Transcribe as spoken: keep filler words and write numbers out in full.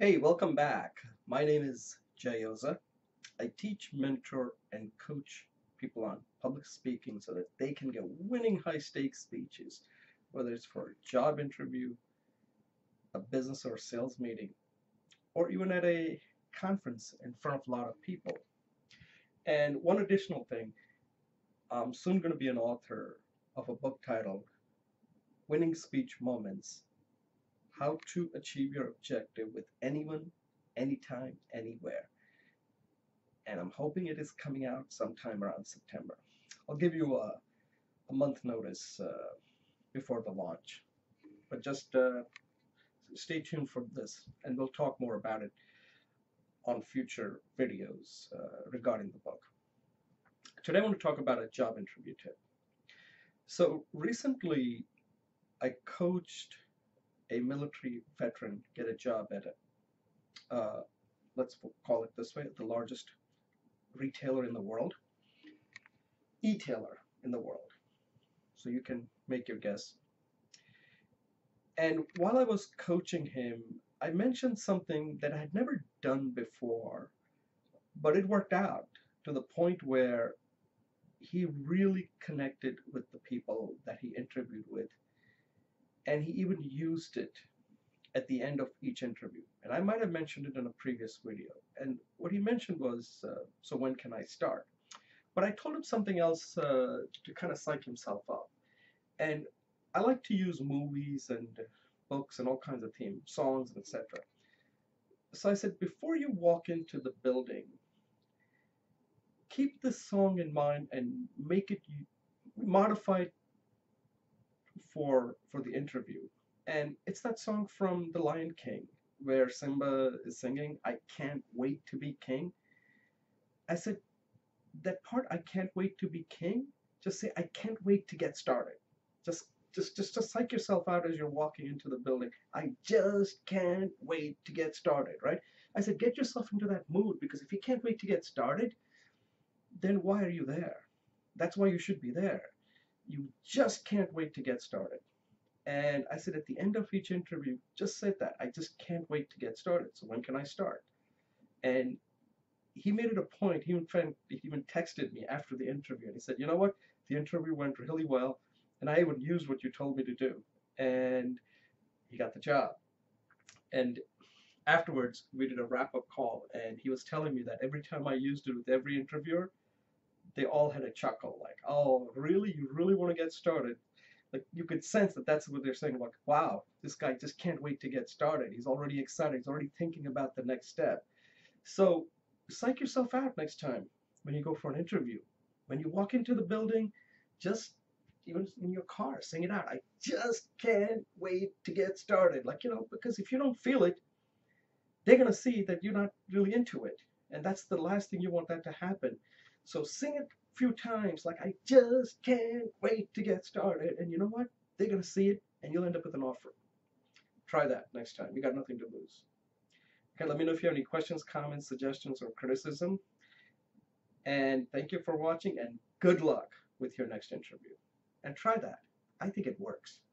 Hey, welcome back. My name is Jay Oza. I teach, mentor, and coach people on public speaking so that they can get winning high-stakes speeches, whether it's for a job interview, a business or sales meeting, or even at a conference in front of a lot of people. And one additional thing, I'm soon going to be an author of a book titled Winning Speech Moments: How to Achieve Your Objective with Anyone, Anytime, Anywhere. And I'm hoping it is coming out sometime around September. I'll give you a, a month notice uh, before the launch. But just uh, stay tuned for this, and we'll talk more about it on future videos uh, regarding the book. Today I want to talk about a job interview tip. So recently I coached a military veteran get a job at a, uh, let's call it this way, the largest retailer in the world, e-tailer in the world. So you can make your guess. And while I was coaching him, I mentioned something that I had never done before, but it worked out to the point where he really connected with the people that he interviewed with. And he even used it at the end of each interview. And I might have mentioned it in a previous video. And what he mentioned was, uh, so when can I start? But I told him something else uh, to kind of psych himself up. And I like to use movies and books and all kinds of themes, songs, et cetera. So I said, before you walk into the building, keep this song in mind and make it, modify it for for the interview. And it's that song from The Lion King where Simba is singing, "I can't wait to be king." I said, that part, "I can't wait to be king," just say, "I can't wait to get started." Just just just just psych yourself out as you're walking into the building. "I just can't wait to get started," right? I said, get yourself into that mood, because if you can't wait to get started, then why are you there? That's why you should be there. You just can't wait to get started. And I said, at the end of each interview, just said that. "I just can't wait to get started. So when can I start?" And he made it a point. He even, he even texted me after the interview. And he said, "You know what? The interview went really well. And I would use what you told me to do." And he got the job. And afterwards, we did a wrap-up call. And he was telling me that every time I used it with every interviewer, they all had a chuckle, like, "Oh, really? You really want to get started?" Like, you could sense that that's what they're saying, like, "Wow, this guy just can't wait to get started. He's already excited. He's already thinking about the next step." So psych yourself out next time when you go for an interview. When you walk into the building, just, even in your car, sing it out. "I just can't wait to get started." Like, you know, because if you don't feel it, they're going to see that you're not really into it. And that's the last thing you want that to happen. So sing it a few times, like, "I just can't wait to get started." And you know what? They're going to see it, and you'll end up with an offer. Try that next time. You got nothing to lose. Okay, let me know if you have any questions, comments, suggestions, or criticism. And thank you for watching, and good luck with your next interview. And try that. I think it works.